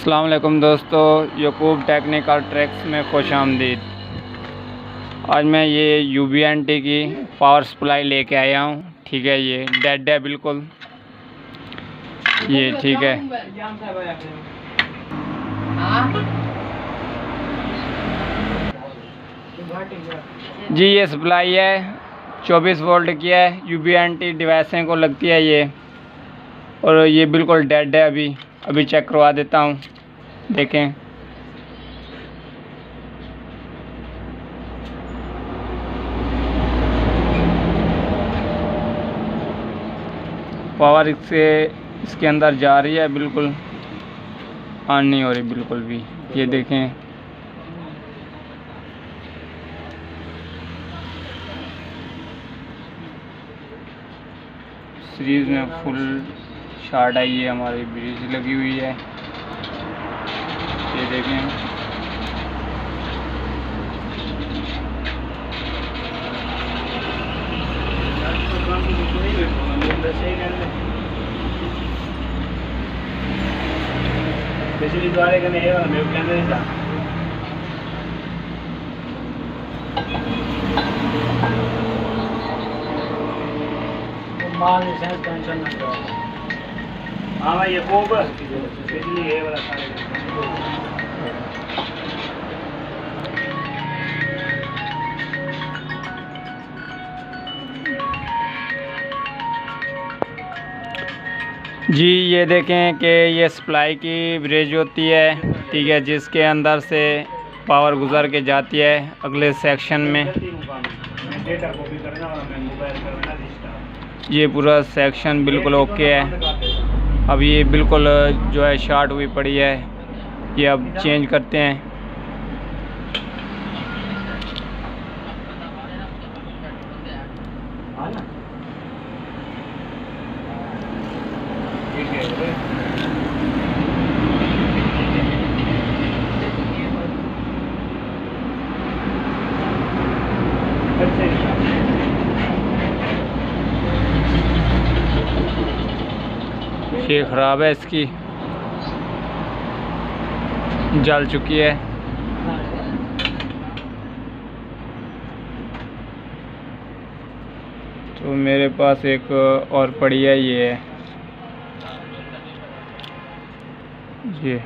अस्सलाम वालेकुम दोस्तों, याकूब टेक्निकल ट्रैक्स में खुश आमदीद। आज मैं ये UBNT की पावर सप्लाई लेके आया हूँ। ठीक है, ये डेड है बिल्कुल, ये ठीक है। जी ये सप्लाई है 24 वोल्ट की है, UBNT डिवाइसें को लगती है ये, और ये बिल्कुल डेड है। अभी चेक करवा देता हूँ, देखें। पावर इसके अंदर जा रही है, बिल्कुल ऑन नहीं हो रही बिल्कुल भी। ये देखें, सीरीज में फुल शार्ट आई है, हमारी ब्रिज लगी हुई है। ये देखें, जी ये देखें कि ये सप्लाई की ब्रिज होती है, ठीक है, जिसके अंदर से पावर गुजर के जाती है अगले सेक्शन में। ये पूरा सेक्शन बिल्कुल ओके है। अब ये बिल्कुल जो है शॉर्ट हुई पड़ी है, ये अब चेंज करते हैं। ये ख़राब है, इसकी जल चुकी है। तो मेरे पास एक और पड़ी है, ये है ये।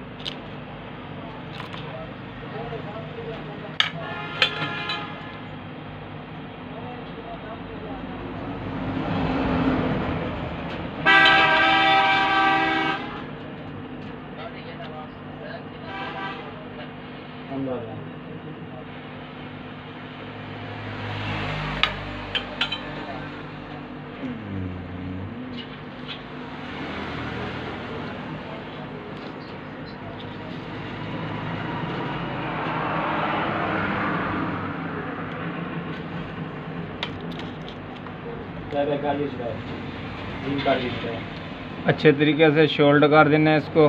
अच्छे तरीके से शोल्ड कर देना है इसको।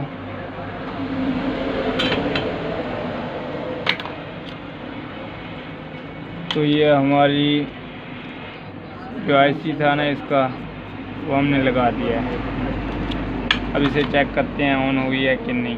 तो ये हमारी जो IC था ना, इसका वो हमने लगा दिया है। अब इसे चेक करते हैं ऑन हुई है कि नहीं।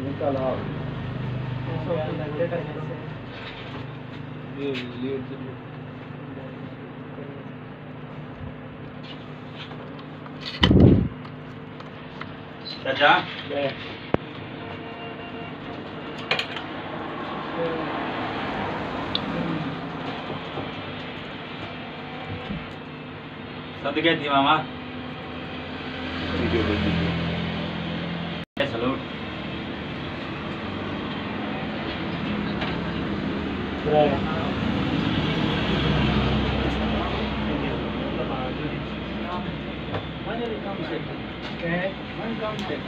निकल आओ। ये लेट चाचा सब क्या थी मामा चेक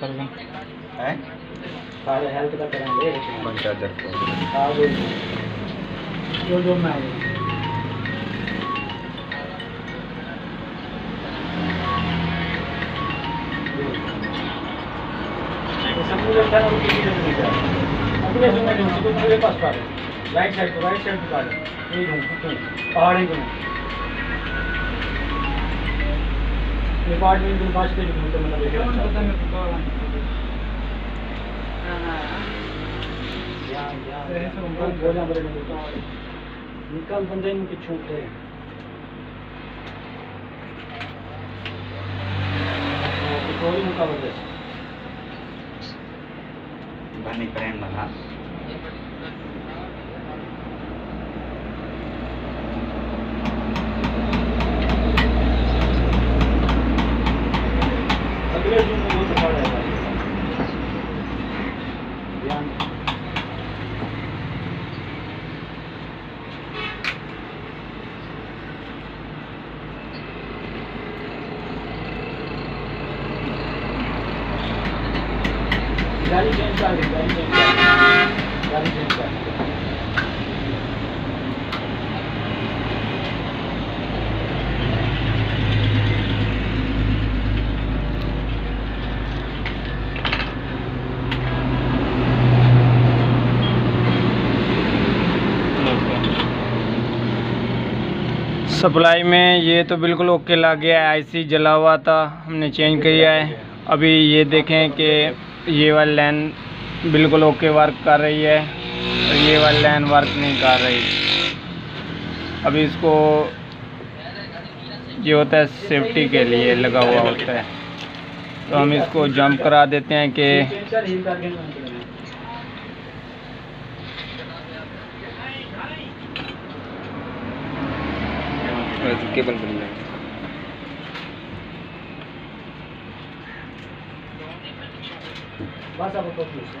कर सारे हेल्थ का करेंगे जो मैं अपने पास राइट साइड को पहाड़ी को डिपार्टमेंट में पास के तो मतलब निकल बंदे इनकी छूट है कोई मुकाबला बनी प्रेम लगा सप्लाई में ये तो बिल्कुल ओके लग गया है। आईसी जला हुआ था, हमने चेंज किया है। अभी ये देखें कि ये वाली लाइन बिल्कुल ओके वर्क कर रही है और ये वाली लाइन वर्क नहीं कर रही। अभी इसको ये होता है सेफ्टी के लिए लगा हुआ होता है, तो हम इसको जंप करा देते हैं कि केबल बन जाएगा। बस अब तो ठीक है।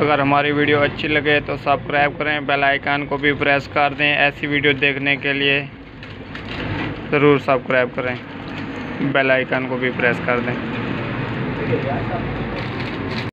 अगर हमारी वीडियो अच्छी लगे तो सब्सक्राइब करें, बेल आइकन को भी प्रेस कर दें। ऐसी वीडियो देखने के लिए ज़रूर सब्सक्राइब करें, बेल आइकन को भी प्रेस कर दें।